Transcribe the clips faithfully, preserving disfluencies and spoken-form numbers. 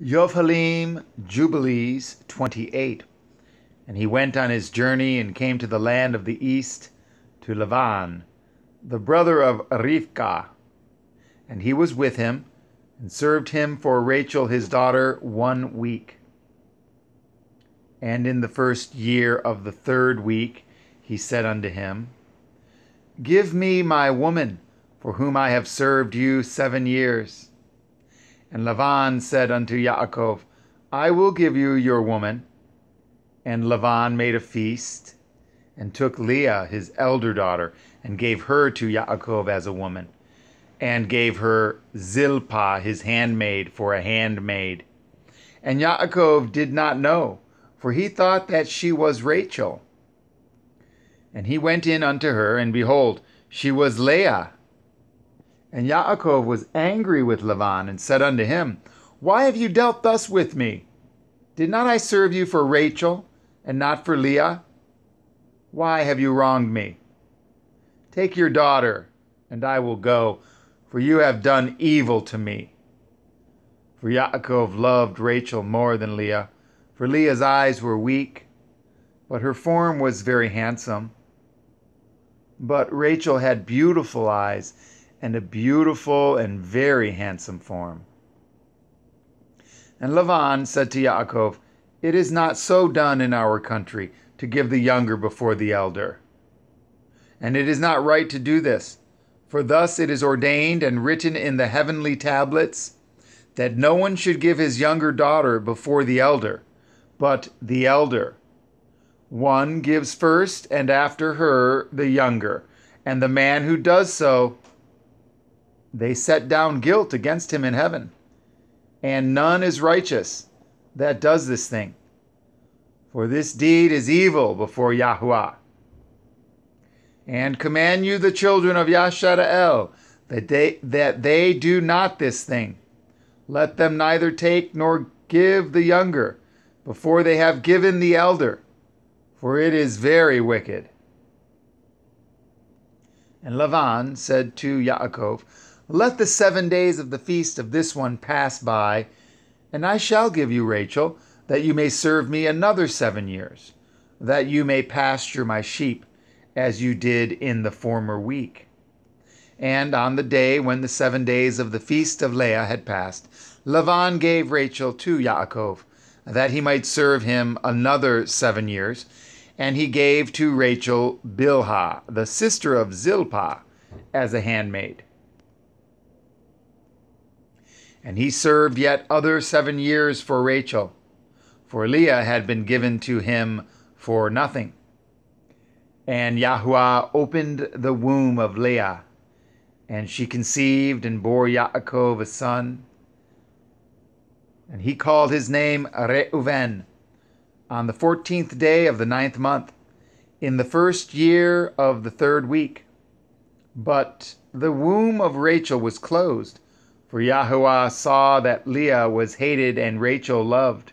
Yophelim Jubilees twenty-eight. And he went on his journey and came to the land of the east, to Lavan, the brother of Rivka. And he was with him, and served him for Rachel his daughter one week. And in the first year of the third week he said unto him, Give me my woman, for whom I have served you seven years. And Lavan said unto Yaakov, I will give you your woman. And Lavan made a feast, and took Leah his elder daughter, and gave her to Yaakov as a woman, and gave her Zilpah his handmaid for a handmaid. And Yaakov did not know, for he thought that she was Rachel. And he went in unto her, and behold, she was Leah. And Yaakov was angry with Lavan, and said unto him, Why have you dealt thus with me? Did not I serve you for Rachel, and not for Leah? Why have you wronged me? Take your daughter, and I will go, for you have done evil to me. For Yaakov loved Rachel more than Leah, for Leah's eyes were weak, but her form was very handsome. But Rachel had beautiful eyes, and a beautiful and very handsome form. And Lavan said to Yaakov, It is not so done in our country to give the younger before the elder. And it is not right to do this, for thus it is ordained and written in the heavenly tablets, that no one should give his younger daughter before the elder, but the elder. One gives first, and after her the younger, and the man who does so, they set down guilt against him in heaven, and none is righteous that does this thing. For this deed is evil before Yahuwah. And command you the children of Yashadael, that they, that they do not this thing. Let them neither take nor give the younger, before they have given the elder, for it is very wicked. And Lavan said to Yaakov, Let the seven days of the feast of this one pass by, and I shall give you Rachel, that you may serve me another seven years, that you may pasture my sheep, as you did in the former week. And on the day when the seven days of the feast of Leah had passed, Lavan gave Rachel to Yaakov, that he might serve him another seven years, and he gave to Rachel Bilhah, the sister of Zilpah, as a handmaid. And he served yet other seven years for Rachel, for Leah had been given to him for nothing. And Yahuwah opened the womb of Leah, and she conceived and bore Yaakov a son. And he called his name Reuven, on the fourteenth day of the ninth month, in the first year of the third week. But the womb of Rachel was closed, for Yahuwah saw that Leah was hated and Rachel loved.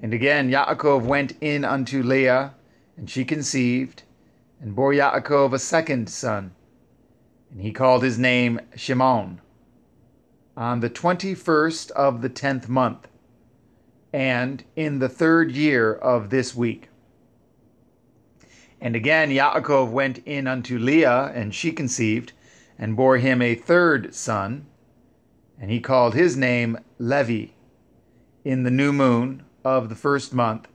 And again Yaakov went in unto Leah, and she conceived, and bore Yaakov a second son. And he called his name Shimon, on the twenty-first of the tenth month, and in the third year of this week. And again Yaakov went in unto Leah, and she conceived, and bore him a third son, and he called his name Levi, in the new moon of the first month,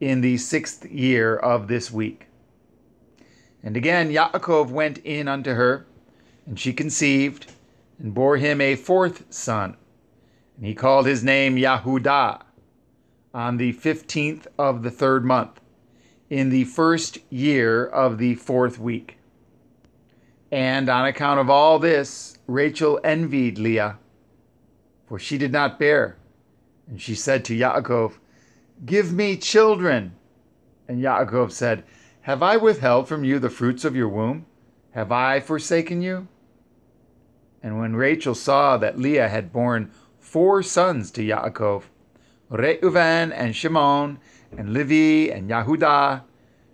in the sixth year of this week. And again Yaakov went in unto her, and she conceived, and bore him a fourth son, and he called his name Yehuda, on the fifteenth of the third month, in the first year of the fourth week. And on account of all this, Rachel envied Leah, for she did not bear. And she said to Yaakov, Give me children. And Yaakov said, Have I withheld from you the fruits of your womb? Have I forsaken you? And when Rachel saw that Leah had borne four sons to Yaakov, Reuven and Shimon and Levi and Yehuda,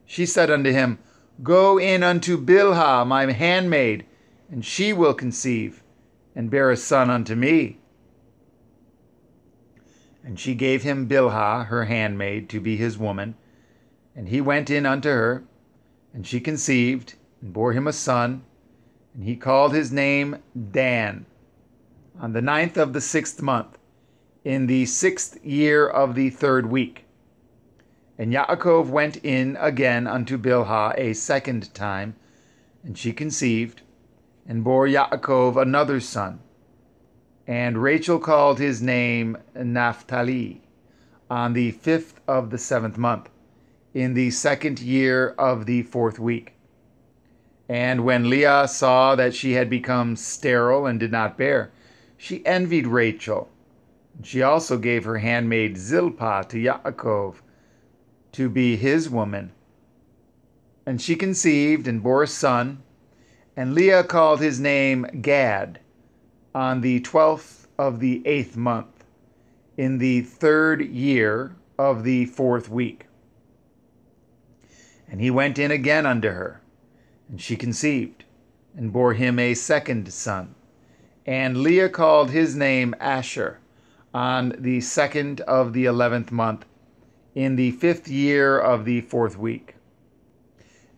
she said unto him, Go in unto Bilhah, my handmaid, and she will conceive, and bear a son unto me. And she gave him Bilhah, her handmaid, to be his woman. And he went in unto her, and she conceived, and bore him a son, and he called his name Dan. On the ninth of the sixth month, in the sixth year of the third week. And Yaakov went in again unto Bilhah a second time, and she conceived, and bore Yaakov another son. And Rachel called his name Naphtali, on the fifth of the seventh month, in the second year of the fourth week. And when Leah saw that she had become sterile and did not bear, she envied Rachel. She also gave her handmaid Zilpah to Yaakov, to be his woman. And she conceived and bore a son, and Leah called his name Gad, on the twelfth of the eighth month, in the third year of the fourth week. And he went in again unto her, and she conceived, and bore him a second son. And Leah called his name Asher, on the second of the eleventh month, in the fifth year of the fourth week.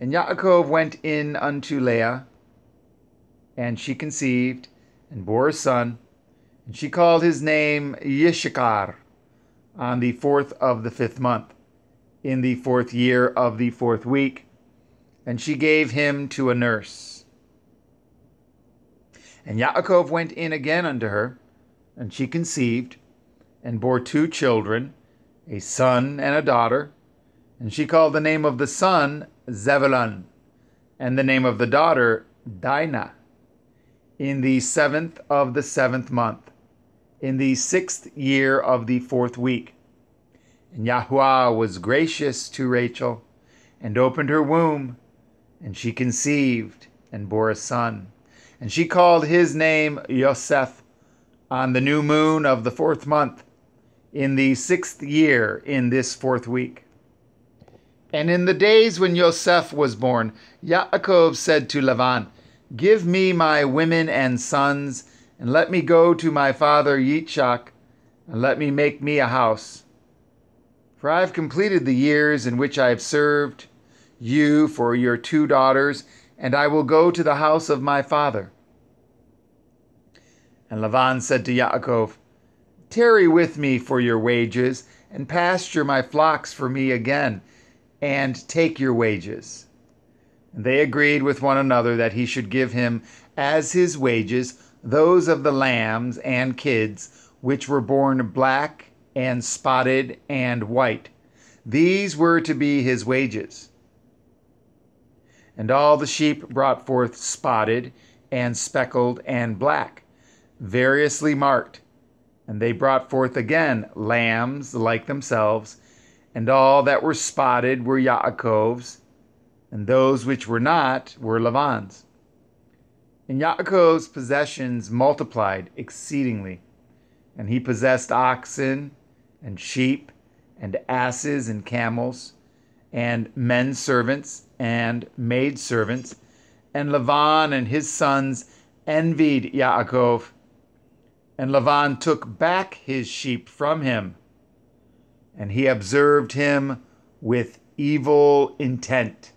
And Yaakov went in unto Leah, and she conceived, and bore a son, and she called his name Yissachar, on the fourth of the fifth month, in the fourth year of the fourth week, and she gave him to a nurse. And Yaakov went in again unto her, and she conceived, and bore two children, a son and a daughter, and she called the name of the son Zebulun, and the name of the daughter Dinah. In the seventh of the seventh month, in the sixth year of the fourth week. And Yahuwah was gracious to Rachel, and opened her womb, and she conceived, and bore a son. And she called his name Yosef, on the new moon of the fourth month, in the sixth year in this fourth week. And in the days when Yosef was born, Yaakov said to Lavan, "Give me my women and sons, and let me go to my father Yitshak, and let me make me a house. For I have completed the years in which I have served you for your two daughters, and I will go to the house of my father." And Lavan said to Yaakov, "Tarry with me for your wages, and pasture my flocks for me again, and take your wages." And they agreed with one another that he should give him as his wages those of the lambs and kids, which were born black and spotted and white. These were to be his wages. And all the sheep brought forth spotted and speckled and black, variously marked. And they brought forth again lambs like themselves, and all that were spotted were Yaakov's, and those which were not were Lavan's. And Yaakov's possessions multiplied exceedingly, and he possessed oxen, and sheep, and asses, and camels, and men servants, and maid servants. And Lavan and his sons envied Yaakov, and Lavan took back his sheep from him, and he observed him with evil intent.